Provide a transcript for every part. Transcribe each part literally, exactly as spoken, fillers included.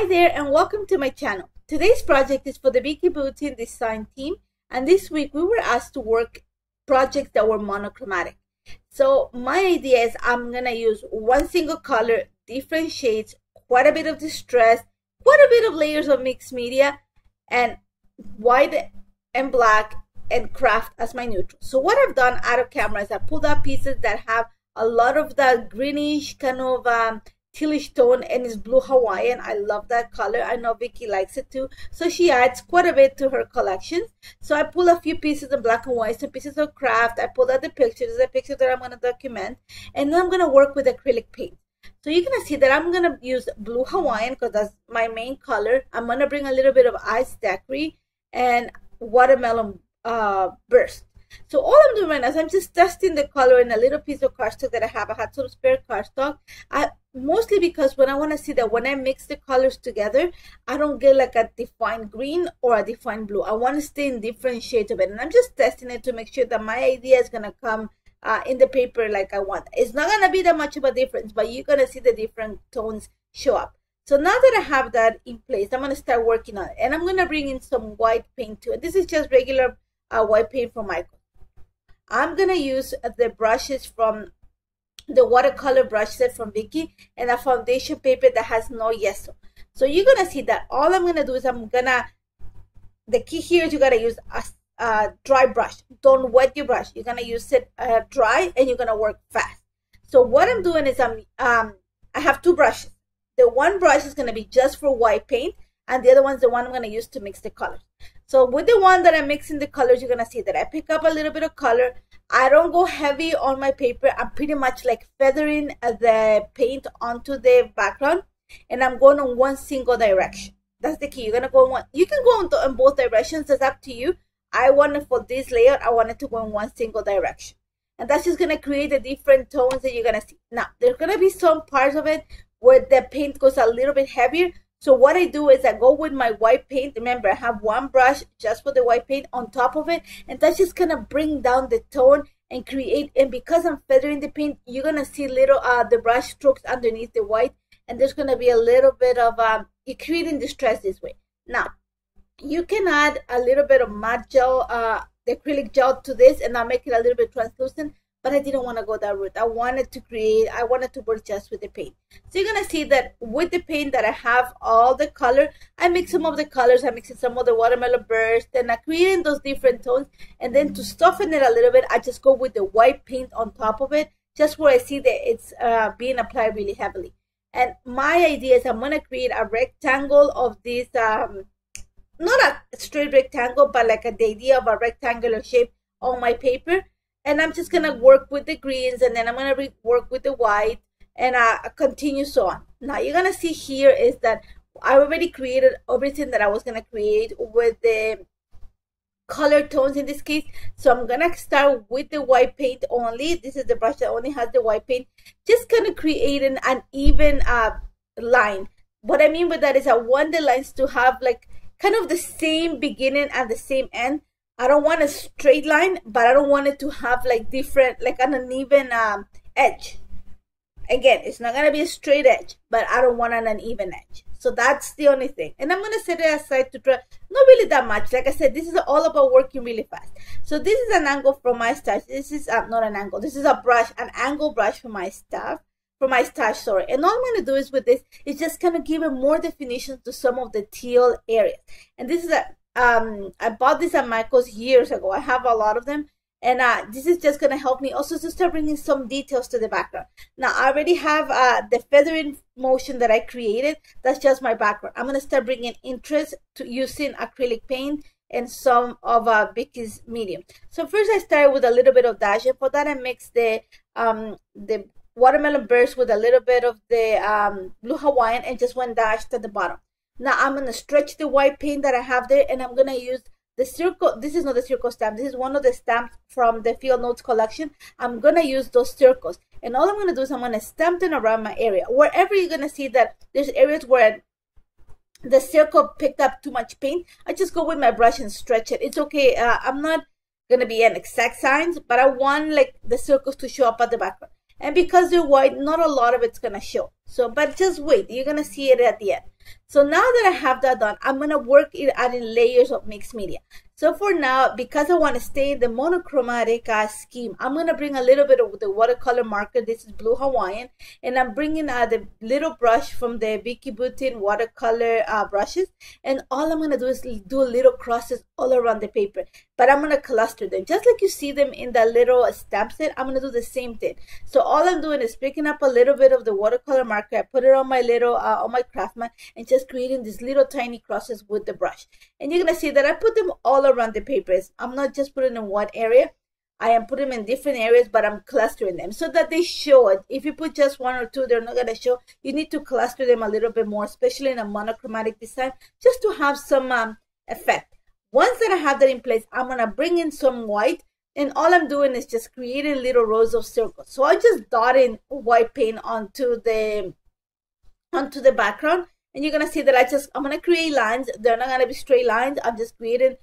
Hi there and welcome to my channel. Today's project is for the Vicki Boutin design team, and this week we were asked to work projects that were monochromatic. So my idea is I'm gonna use one single color, different shades, quite a bit of distress, quite a bit of layers of mixed media, and white and black and craft as my neutral. So what I've done out of camera is I pulled out pieces that have a lot of that greenish kind of um, tealish tone, and it's Blue Hawaiian. I love that color. I know Vicki likes it too, so she adds quite a bit to her collection. So I pull a few pieces of black and white, some pieces of craft. I pulled out the pictures, the picture that I'm going to document, and then I'm going to work with acrylic paint. So you're going to see that I'm going to use Blue Hawaiian because that's my main color. I'm going to bring a little bit of Ice Daiquiri and Watermelon uh, Burst. So all I'm doing right now is I'm just testing the color in a little piece of cardstock that I have. I had some spare cardstock. I, mostly because when I want to see that when I mix the colors together, I don't get like a defined green or a defined blue. I want to stay in different shades of it. And I'm just testing it to make sure that my idea is going to come uh, in the paper like I want. It's not going to be that much of a difference, but you're going to see the different tones show up. So now that I have that in place, I'm going to start working on it. And I'm going to bring in some white paint too. And this is just regular uh, white paint from Michael's. I'm going to use the brushes from the watercolor brush set from Vicki and a foundation paper that has no gesso. So you're going to see that all I'm going to do is I'm going to, the key here is you got to use a, a dry brush. Don't wet your brush. You're going to use it uh, dry and you're going to work fast. So what I'm doing is I'm, um, I have two brushes. The one brush is going to be just for white paint, and the other one's the one I'm going to use to mix the colors. So with the one that I'm mixing the colors, you're going to see that I pick up a little bit of color. I don't go heavy on my paper. I'm pretty much like feathering the paint onto the background, and I'm going on one single direction. That's the key. You're going to go on one. You can go on, to, on both directions. That's up to you. I wanted for this layout, I wanted to go in one single direction. And that's just going to create the different tones that you're going to see. Now, there's going to be some parts of it where the paint goes a little bit heavier. So what I do is I go with my white paint. Remember, I have one brush just for the white paint on top of it. And that's just going to bring down the tone and create. And because I'm feathering the paint, you're going to see little uh, the brush strokes underneath the white. And there's going to be a little bit of, um, you're creating distress this way. Now, you can add a little bit of matte gel, uh, the acrylic gel to this, and I'll make it a little bit translucent. But I didn't want to go that route. I wanted to create, I wanted to work just with the paint. So you're going to see that with the paint that I have all the color, I mix some of the colors, I mix in some of the Watermelon Burst, and I'm creating those different tones. And then to soften it a little bit, I just go with the white paint on top of it, just where I see that it's uh, being applied really heavily. And my idea is I'm going to create a rectangle of this, um, not a straight rectangle, but like a, the idea of a rectangular shape on my paper. And I'm just going to work with the greens, and then I'm going to work with the white, and I uh, continue so on. Now you're going to see here is that I already created everything that I was going to create with the color tones in this case. So I'm going to start with the white paint only. This is the brush that only has the white paint. Just kind of creating an even uh, line. What I mean by that is I want the lines to have like kind of the same beginning and the same end. I don't want a straight line, but I don't want it to have like different, like an uneven um, edge. Again, it's not going to be a straight edge, but I don't want an uneven edge. So that's the only thing. And I'm going to set it aside to try, not really that much. Like I said, this is all about working really fast. So this is an angle from my stash. This is uh, not an angle. This is a brush, an angle brush for my staff, for my stash, sorry. And all I'm going to do is with this, is just kind of give it more definition to some of the teal areas. And this is a, Um, I bought this at Michael's years ago. I have a lot of them, and uh, this is just going to help me also to start bringing some details to the background. Now, I already have uh, the feathering motion that I created. That's just my background. I'm going to start bringing interest to using acrylic paint and some of uh, Vicki's medium. So first, I started with a little bit of dash, and for that, I mixed the, um, the Watermelon Burst with a little bit of the um, Blue Hawaiian and just one dash at the bottom. Now I'm going to stretch the white paint that I have there, and I'm going to use the circle. This is not the circle stamp. This is one of the stamps from the Field Notes collection. I'm going to use those circles. And all I'm going to do is I'm going to stamp them around my area. Wherever you're going to see that there's areas where the circle picked up too much paint, I just go with my brush and stretch it. It's okay. Uh, I'm not going to be an exact science, but I want like the circles to show up at the background. And because they're white, not a lot of it's going to show. So, but just wait. You're going to see it at the end. So now that I have that done, I'm going to work it adding layers of mixed media. So for now, because I want to stay in the monochromatic uh, scheme, I'm going to bring a little bit of the watercolor marker. This is Blue Hawaiian. And I'm bringing out uh, the little brush from the Vicki Boutin watercolor uh, brushes. And all I'm going to do is do little crosses all around the paper. But I'm going to cluster them. Just like you see them in the little stamp set, I'm going to do the same thing. So all I'm doing is picking up a little bit of the watercolor marker. I put it on my little, uh, on my Craftmat, and just creating these little tiny crosses with the brush. And you're going to see that I put them all around the papers. I'm not just putting in one area. I am putting them in different areas, but I'm clustering them so that they show it. If you put just one or two, they're not going to show. You need to cluster them a little bit more, especially in a monochromatic design, just to have some um, effect. Once that I have that in place, I'm going to bring in some white. And all I'm doing is just creating little rows of circles. So I just dot in white paint onto the, onto the background. And you're going to see that I just, I'm going to create lines. They're not going to be straight lines. I'm just creating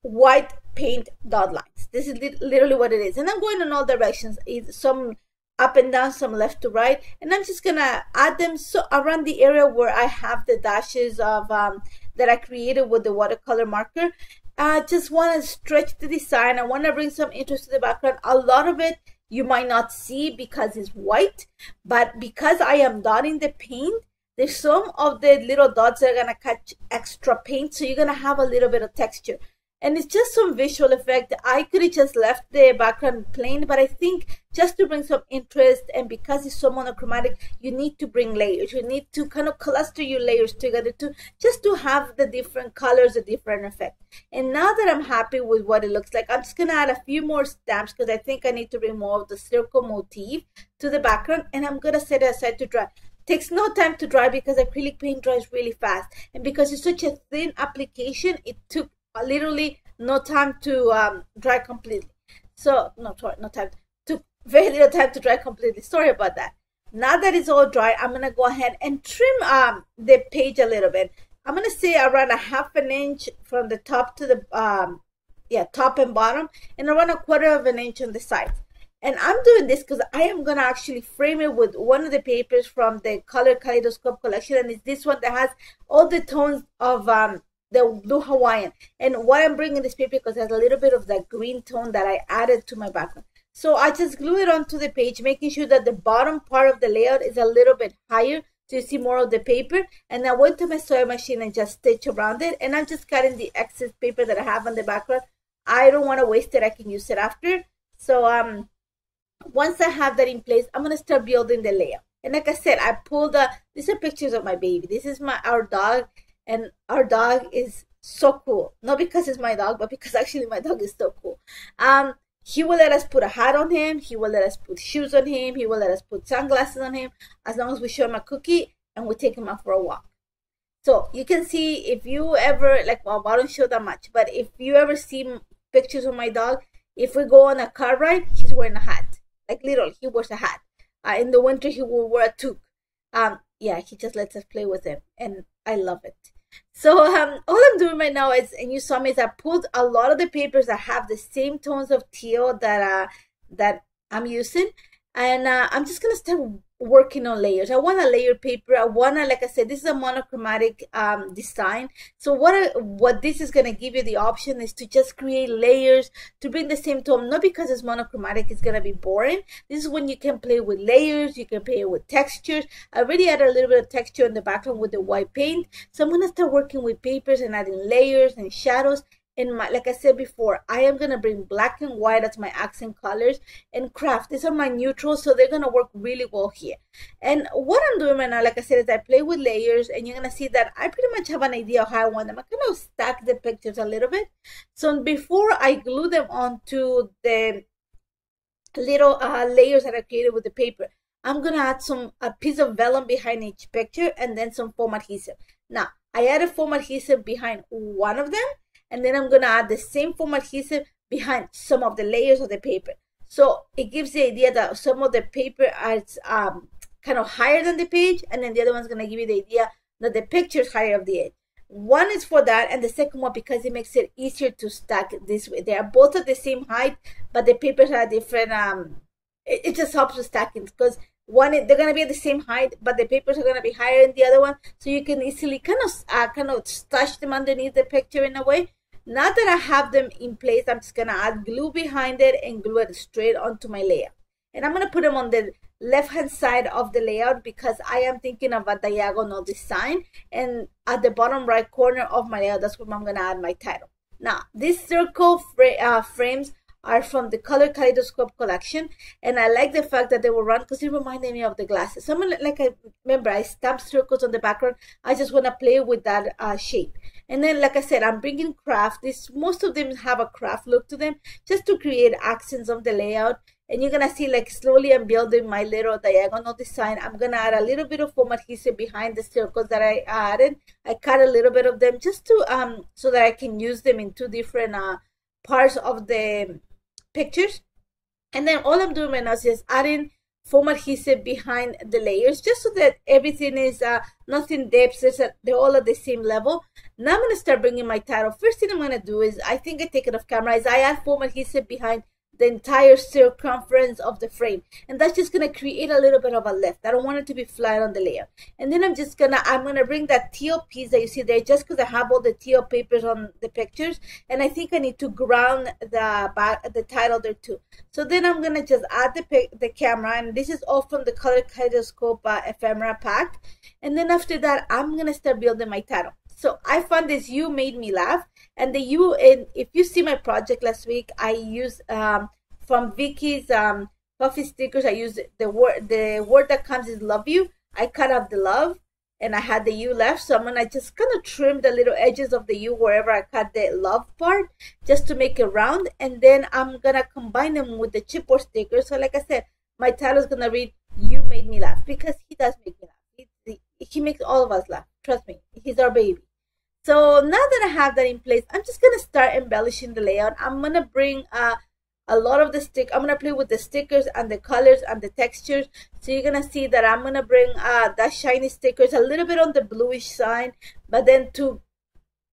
white paint dot lines. This is literally what it is. And I'm going in all directions, some up and down, some left to right. And I'm just going to add them so around the area where I have the dashes of um, that I created with the watercolor marker. I just want to stretch the design. I want to bring some interest to the background. A lot of it you might not see because it's white, but because I am dotting the paint, there's some of the little dots that are going to catch extra paint, so you're going to have a little bit of texture. And it's just some visual effect. I could have just left the background plain, but I think just to bring some interest, and because it's so monochromatic, you need to bring layers. You need to kind of cluster your layers together to just to have the different colors, the different effect. And now that I'm happy with what it looks like, I'm just going to add a few more stamps because I think I need to remove the circle motif to the background, and I'm going to set it aside to dry. Takes no time to dry because acrylic paint dries really fast. And because it's such a thin application, it took literally no time to um, dry completely. So, no, sorry, no time. Took very little time to dry completely. Sorry about that. Now that it's all dry, I'm going to go ahead and trim um, the page a little bit. I'm going to say around a half an inch from the top to the, um, yeah, top and bottom, and around a quarter of an inch on the sides. And I'm doing this because I am going to actually frame it with one of the papers from the Color Kaleidoscope collection. And it's this one that has all the tones of um, the Blue Hawaiian. And why I'm bringing this paper because it has a little bit of that green tone that I added to my background. So I just glue it onto the page, making sure that the bottom part of the layout is a little bit higher, so you see more of the paper. And I went to my sewing machine and just stitch around it. And I'm just cutting the excess paper that I have on the background. I don't want to waste it. I can use it after. So, um... once I have that in place, I'm going to start building the layout. And like I said, I pulled up, these are pictures of my baby. This is my our dog, and our dog is so cool. Not because it's my dog, but because actually my dog is so cool. Um, he will let us put a hat on him. He will let us put shoes on him. He will let us put sunglasses on him, as long as we show him a cookie and we take him out for a walk. So you can see if you ever, like, well, I don't show that much, but if you ever see pictures of my dog, if we go on a car ride, he's wearing a hat. Like literally, he wears a hat. Uh, in the winter, he will wear a toque. Um, yeah, he just lets us play with him, and I love it. So um, all I'm doing right now is, and you saw me, is I pulled a lot of the papers that have the same tones of teal that uh, that I'm using, and uh, I'm just gonna start working on layers. I want a layered paper. I wanna, like I said, this is a monochromatic um, design. So what I, what this is gonna give you the option is to just create layers to bring the same tone. Not because it's monochromatic, it's gonna be boring. This is when you can play with layers. You can play with textures. I already added a little bit of texture in the background with the white paint. So I'm gonna start working with papers and adding layers and shadows. And my, like I said before, I am going to bring black and white as my accent colors and craft. These are my neutrals, so they're going to work really well here. And what I'm doing right now, like I said, is I play with layers, and you're going to see that I pretty much have an idea of how I want them. I kind of stack the pictures a little bit. So before I glue them onto the little uh, layers that I created with the paper, I'm going to add some a piece of vellum behind each picture and then some foam adhesive. Now, I added foam adhesive behind one of them. And then I'm going to add the same foam adhesive behind some of the layers of the paper. So it gives the idea that some of the paper is um, kind of higher than the page. And then the other one's going to give you the idea that the picture is higher of the edge. One is for that. And the second one, because it makes it easier to stack this way. They are both at the same height, but the papers are different um, it, it just helps with stacking, because one, they're going to be at the same height, but the papers are going to be higher than the other one, so you can easily kind of uh, kind of stash them underneath the picture in a way. Now that I have them in place, I'm just going to add glue behind it and glue it straight onto my layout. And I'm going to put them on the left hand side of the layout because I am thinking of a diagonal design, and at the bottom right corner of my layout, that's where I'm going to add my title. Now, these circle fra uh, frames are from the Color Kaleidoscope collection, and I like the fact that they were round because it reminded me of the glasses. So I'm gonna, like I remember, I stamped circles on the background. I just want to play with that uh, shape. And then, like I said, I'm bringing craft. This, most of them have a craft look to them, just to create accents on the layout. And you're gonna see, like, slowly I'm building my little diagonal design. I'm gonna add a little bit of foam adhesive behind the circles that I added. I cut a little bit of them just to um so that I can use them in two different uh parts of the pictures. And then all I'm doing right now is just adding foam adhesive behind the layers, just so that everything is uh nothing depth, they're all at the same level. Now I'm gonna start bringing my title. First thing I'm gonna do is, I think I take it off camera, is I add foam adhesive behind the entire circumference of the frame, and that's just going to create a little bit of a lift. I don't want it to be flat on the layout. And then I'm just gonna I'm gonna bring that teal piece that you see there, just because I have all the teal papers on the pictures, and I think I need to ground the back the title there too. So then I'm gonna just add the the camera, and this is all from the Color Kaleidoscope uh, ephemera pack. And then after that, I'm gonna start building my title. So I found this "You Made Me Laugh," and the "you," and if you see my project last week, I used um, from Vicki's um, puffy stickers. I used the word the word that comes is "love you." I cut out the love, and I had the "you" left. So I'm gonna just kind of trim the little edges of the "you" wherever I cut the love part, just to make it round. And then I'm gonna combine them with the chipboard stickers. So like I said, my title is gonna read "You Made Me Laugh," because he does make me laugh. He makes all of us laugh. Trust me, he's our baby. So now that I have that in place, I'm just gonna start embellishing the layout. I'm gonna bring uh, a lot of the stick. I'm gonna play with the stickers and the colors and the textures. So you're gonna see that I'm gonna bring uh, that shiny stickers a little bit on the bluish side, but then to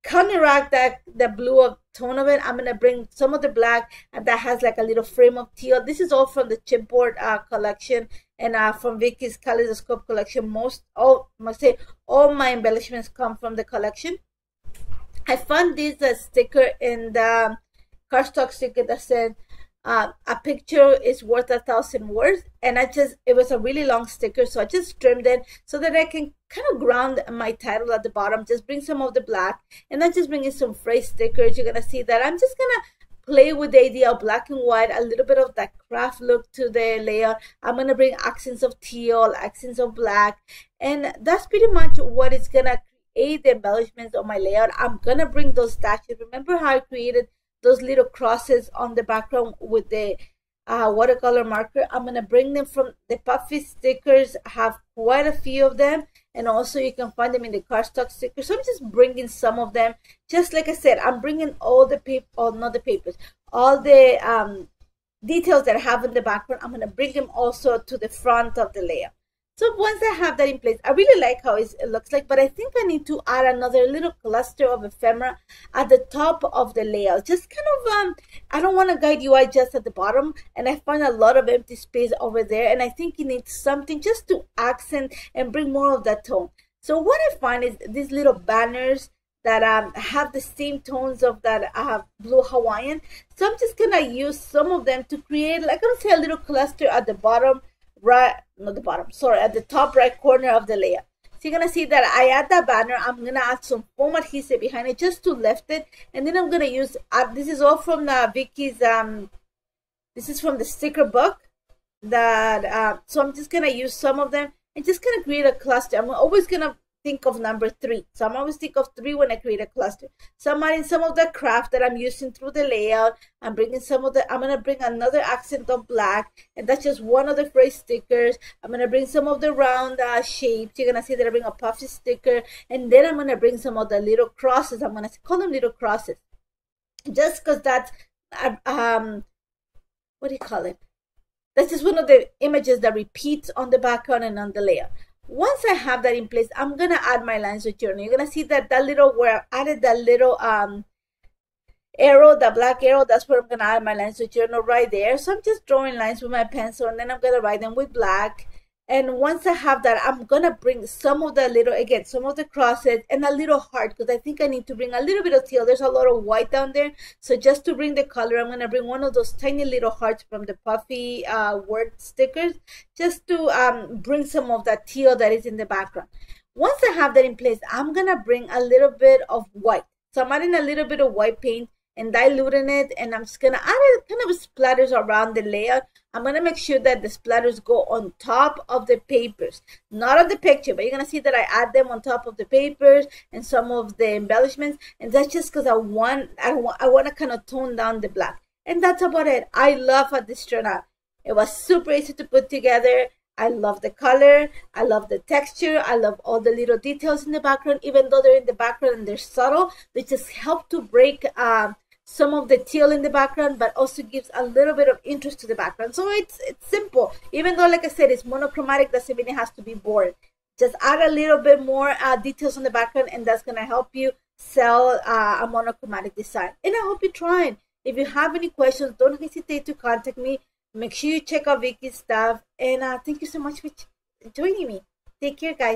counteract that the blue tone of it, I'm gonna bring some of the black, and that has like a little frame of teal. This is all from the chipboard uh, collection. And uh, from Vicki's Kaleidoscope collection, most all must say all my embellishments come from the collection. I found this uh, sticker in the cardstock sticker that said uh, "A picture is worth a thousand words," and I just it was a really long sticker, so I just trimmed it so that I can kind of ground my title at the bottom. Just bring some of the black, and then just bring in some phrase stickers. You're gonna see that I'm just gonna play with the idea of black and white, a little bit of that craft look to the layout. I'm gonna bring accents of teal, accents of black, and that's pretty much what is gonna create the embellishments on my layout. I'm gonna bring those dashes. Remember how I created those little crosses on the background with the uh, watercolor marker? I'm gonna bring them from the puffy stickers. I have quite a few of them, and also you can find them in the cardstock stickers. So I'm just bringing some of them. Just like I said, I'm bringing all the paper, oh, not the papers, all the um, details that I have in the background. I'm gonna bring them also to the front of the layout. So once I have that in place, I really like how it looks like, but I think I need to add another little cluster of ephemera at the top of the layout. Just kind of, um, I don't want to guide U I just at the bottom, and I find a lot of empty space over there, and I think it needs something just to accent and bring more of that tone. So what I find is these little banners that um, have the same tones of that uh, Blue Hawaiian. So I'm just going to use some of them to create, like I would say, a little cluster at the bottom. Right, not the bottom, sorry, at the top right corner of the layout. So you're gonna see that I add that banner. I'm gonna add some foam adhesive behind it just to lift it, and then I'm gonna use uh, this is all from uh, Vicki's um this is from the sticker book that uh, so I'm just gonna use some of them and just gonna create a cluster. I'm always gonna think of number three, so I'm always think of three when I create a cluster. So I'm adding some of the craft that I'm using through the layout. I'm bringing some of the, I'm gonna bring another accent of black, and that's just one of the phrase stickers. I'm gonna bring some of the round uh, shapes. You're gonna see that I bring a puffy sticker, and then I'm gonna bring some of the little crosses. I'm gonna call them little crosses, just cause that's, um, what do you call it? That's just one of the images that repeats on the background and on the layout. Once I have that in place, I'm gonna add my lines of journal. You're gonna see that that little where I added that little um arrow, the black arrow, that's where I'm going to add my lines to journal right there. So I'm just drawing lines with my pencil, and then I'm going to write them with black. And once I have that, I'm going to bring some of the little, again, some of the crosses and a little heart, because I think I need to bring a little bit of teal. There's a lot of white down there. So just to bring the color, I'm going to bring one of those tiny little hearts from the puffy uh, word stickers, just to um, bring some of that teal that is in the background. Once I have that in place, I'm going to bring a little bit of white. So I'm adding a little bit of white paint and diluting it, and I'm just going to add it kind of splatters around the layout. I'm going to make sure that the splatters go on top of the papers, not on the picture, but you're going to see that I add them on top of the papers and some of the embellishments. And that's just because I want, I want, I want to kind of tone down the black. And that's about it. I love how this turned out. It was super easy to put together. I love the color. I love the texture. I love all the little details in the background, even though they're in the background and they're subtle. They just help to break um, some of the teal in the background, but also gives a little bit of interest to the background. So it's, it's simple. Even though, like I said, it's monochromatic, doesn't mean it has to be boring. Just add a little bit more uh, details on the background, and that's going to help you sell uh, a monochromatic design. And I hope you try it. If you have any questions, don't hesitate to contact me. Make sure you check out Vicki's stuff, and uh, thank you so much for joining me. Take care, guys.